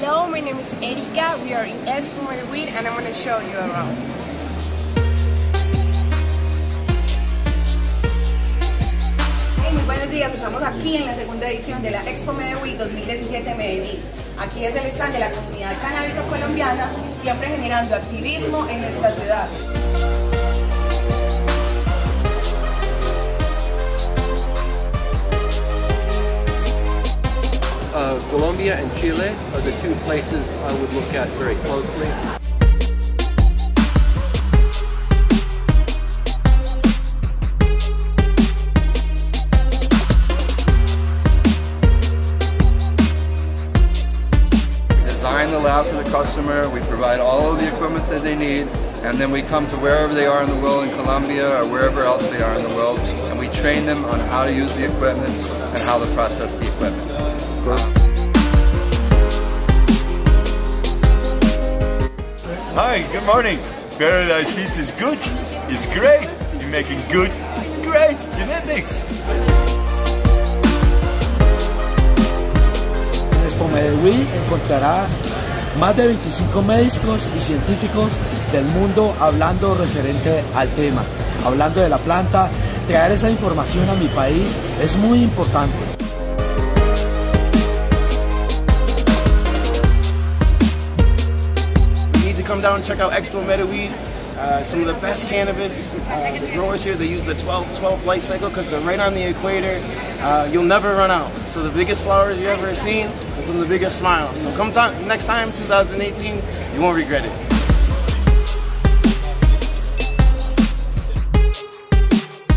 Hello, my name is Erika. We are in Expo MedeWeed and I'm going to show you around. Hey, muy buenos días, estamos aquí en la segunda edición de la Expo MedeWeed 2017 Medellín. Aquí desde el stand de la comunidad canábica colombiana, siempre generando activismo en nuestra ciudad. Colombia and Chile are the two places I would look at very closely. We design the lab for the customer, we provide all of the equipment that they need, and then we come to wherever they are in the world, in Colombia or wherever else they are in the world, and we train them on how to use the equipment and how to process the equipment. Hi, good morning. Paradise Seeds is good. It's great. You're making good, great genetics. En Expo MedeWeed encontrarás más de 25 médicos y científicos del mundo hablando referente al tema, hablando de la planta. Traer esa información a mi país es muy importante. Come down and check out Expo MedeWeed. Some of the best cannabis. The growers here, they use the 12-12 light cycle because they're right on the equator. You'll never run out. So the biggest flowers you've ever seen and some of the biggest smiles. So come next time, 2018, you won't regret it.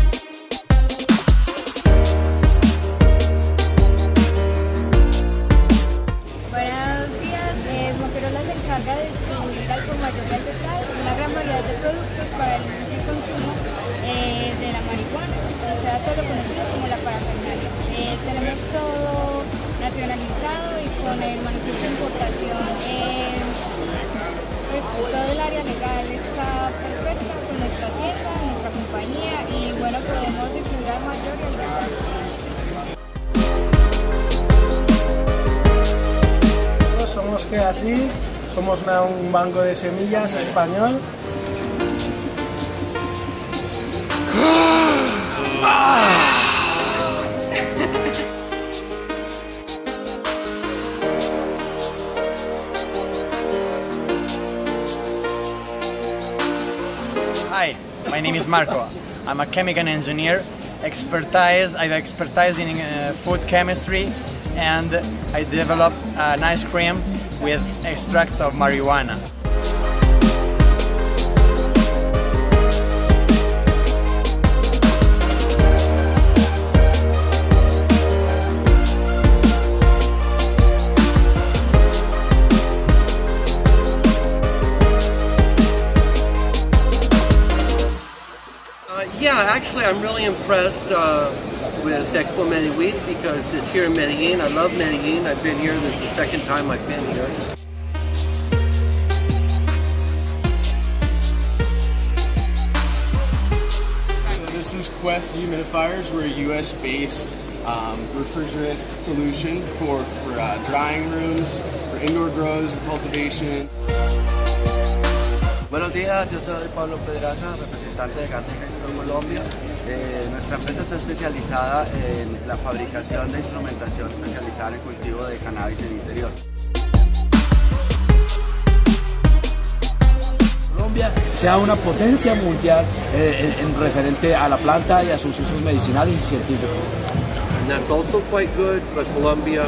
De distribuir al por mayor y aceptar una gran variedad de productos para el uso y consumo de la marihuana, o sea, todo lo conocido como la parafernalia. Tenemos todo nacionalizado y con el manifiesto de importación, pues todo el área legal está perfecta con nuestra tienda, nuestra compañía y bueno, podemos distribuir al mayor y al grande. Somos que así. Somos un banco de semillas español. Hi, my name is Marco. I'm a chemical engineer. I have expertise in food chemistry, and I developed an ice cream with extracts of marijuana. Yeah, actually I'm really impressed with Expo MedeWeed because it's here in Medellin. I love Medellin. I've been here, this is the second time I've been here. This is Quest Humidifiers. We're a US-based refrigerant solution for drying rooms, for indoor grows and cultivation. Buenos días, yo soy Pablo Pedraza, representante de Cartagena, Colombia. Nuestra empresa está especializada en la fabricación de instrumentación especializada en el cultivo de cannabis en el interior. Colombia sea una potencia mundial en referente a la planta y a sus usos medicinales y científicos. And that's also quite good, but Colombia,